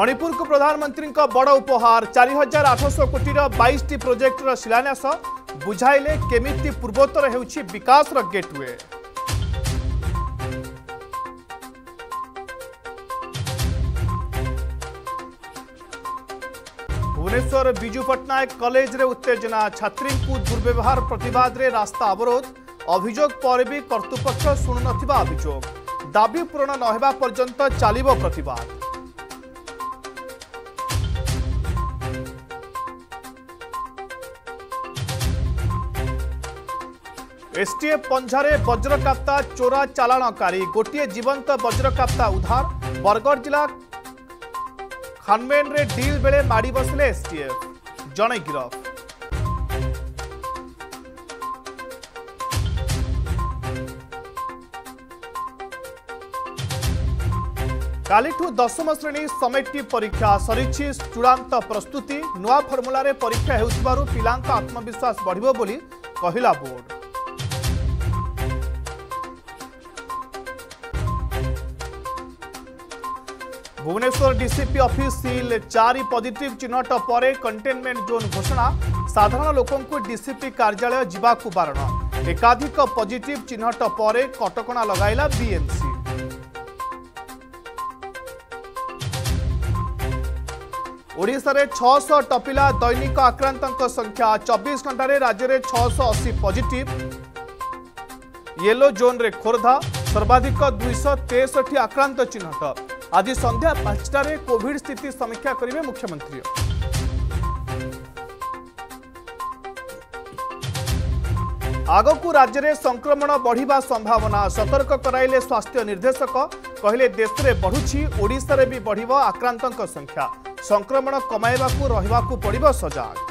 मणिपुर को प्रधानमंत्री बड़ उपहार 4800 कोटी 22 प्रोजेक्टर शिलान्यास बुझाइले केमिति पूर्वोत्तर हेउछि विकास र गेटवे। भुवनेश्वर बिजू पटनायक कॉलेज रे उत्तेजना, छात्री को दुर्व्यवहार प्रतिवाद रे रास्ता अवरोध, अभियोग पर भी कर्तृपक्ष शुणु नथिबा अभियोग, दाबी पूरण न हेबा पर्यंत चलिबो प्रतिवाद। एसटीएफ पंजारे बज्रकाप्ता चोरा चालाणकारी, गोटे जीवंत बज्रकाप्ता उद्धार, बरगढ़ जिला खानमेन रे डील बेले माड़ी बसले एसटीएफ, जने गिरफ। कालीठू 10वीं श्रेणी समेटी परीक्षा सरीछि चूड़ांत प्रस्तुति, नुआ फर्मुला रे परीक्षा हेउतबारु पिलांका आत्मविश्वास बढ़िबो बोली कहिला board. Bhubaneswar DCP office seal, 4 positive चिन्हट पर कंटेनमेंट जोन घोषणा, साधारण लोकों को डीसीपी कार्यालय जीवाकु बारण, एकाधिक पॉजिटिव चिन्हट पर कटकणा लगाइला बीएमसी। ओडिशा रे 600 टपिला दैनिक आक्रांतक संख्या, 24 घंटे राज्य रे 680 पॉजिटिव, येलो जोन रे खोरधा सर्वाधिक 263 आक्रांत चिन्हट। आज संध्या 5 रे कोविड स्थिति समीक्षा करेंगे मुख्यमंत्री। आगकू राज्य में संक्रमण बढ़िबा संभावना, सतर्क कराइले स्वास्थ्य निर्देशक, कहले देश में बढ़ुछि ओडिशा रे भी बढ़िबो आक्रांतक संख्या, संक्रमण कमाइबाकू रहिबाकू पड़िबो सजग।